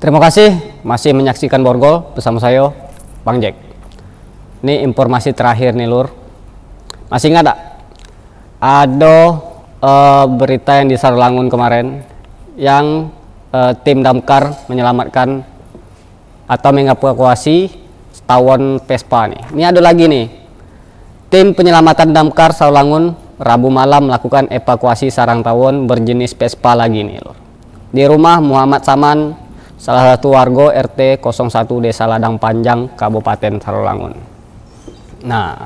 Terima kasih masih menyaksikan Borgol bersama saya, Bang Jack. Ini informasi terakhir nih lur. Masih ingat tak? Ada berita yang di Sarolangun kemarin yang tim Damkar menyelamatkan atau mengevakuasi tawon Vespa nih. Ini ada lagi nih. Tim penyelamatan Damkar Sarolangun Rabu malam melakukan evakuasi sarang tawon berjenis Vespa lagi nih lur. Di rumah Muhammad Saman, salah satu warga RT 01 Desa Ladang Panjang, Kabupaten Sarolangun. Nah,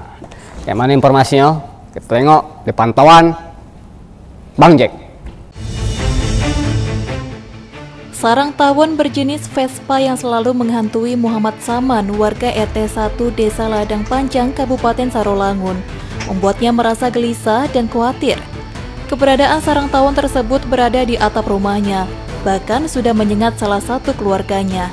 kayak mana informasinya? Kita tengok di pantauan Bang Jack. Sarang tawon berjenis Vespa yang selalu menghantui Muhammad Saman, warga RT 1 Desa Ladang Panjang, Kabupaten Sarolangun, membuatnya merasa gelisah dan khawatir. Keberadaan sarang tawon tersebut berada di atap rumahnya, bahkan sudah menyengat salah satu keluarganya.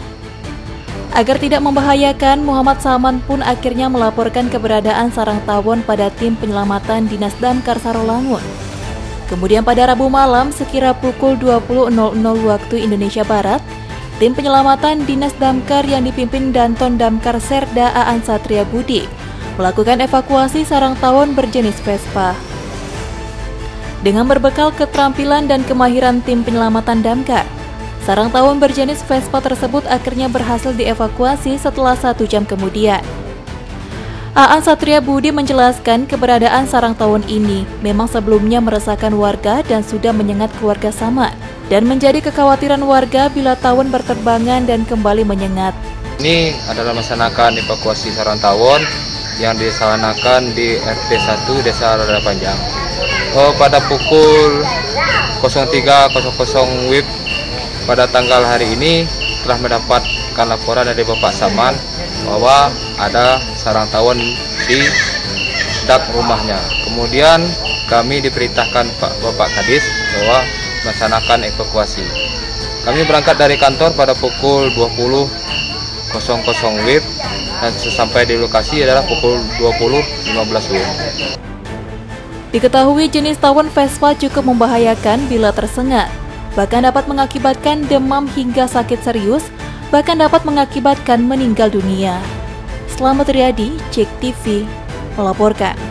Agar tidak membahayakan, Muhammad Saman pun akhirnya melaporkan keberadaan sarang tawon pada tim penyelamatan Dinas Damkar Sarolangun. Kemudian pada Rabu malam sekira pukul 20.00 waktu Indonesia Barat, tim penyelamatan Dinas Damkar yang dipimpin Danton Damkar Serda Aan Satria Budi melakukan evakuasi sarang tawon berjenis Vespa. Dengan berbekal keterampilan dan kemahiran tim penyelamatan Damkar, sarang tawon berjenis Vespa tersebut akhirnya berhasil dievakuasi setelah 1 jam kemudian. Aan Satria Budi menjelaskan keberadaan sarang tawon ini memang sebelumnya meresahkan warga dan sudah menyengat keluarga Saman dan menjadi kekhawatiran warga bila tawon berterbangan dan kembali menyengat. Ini adalah melaksanakan evakuasi sarang tawon yang dilaksanakan di RT 1 Desa Rada Panjang. Pada pukul 03.00 WIB pada tanggal hari ini telah mendapatkan laporan dari Bapak Saman bahwa ada sarang tawon di dak rumahnya. Kemudian kami diperintahkan Pak Bapak Kadis bahwa melaksanakan evakuasi. Kami berangkat dari kantor pada pukul 20.00 WIB dan sampai di lokasi adalah pukul 20.15 WIB. Diketahui jenis tawon Vespa cukup membahayakan bila tersengat, bahkan dapat mengakibatkan demam hingga sakit serius, bahkan dapat mengakibatkan meninggal dunia. Selamat Riyadi, Jek TV melaporkan.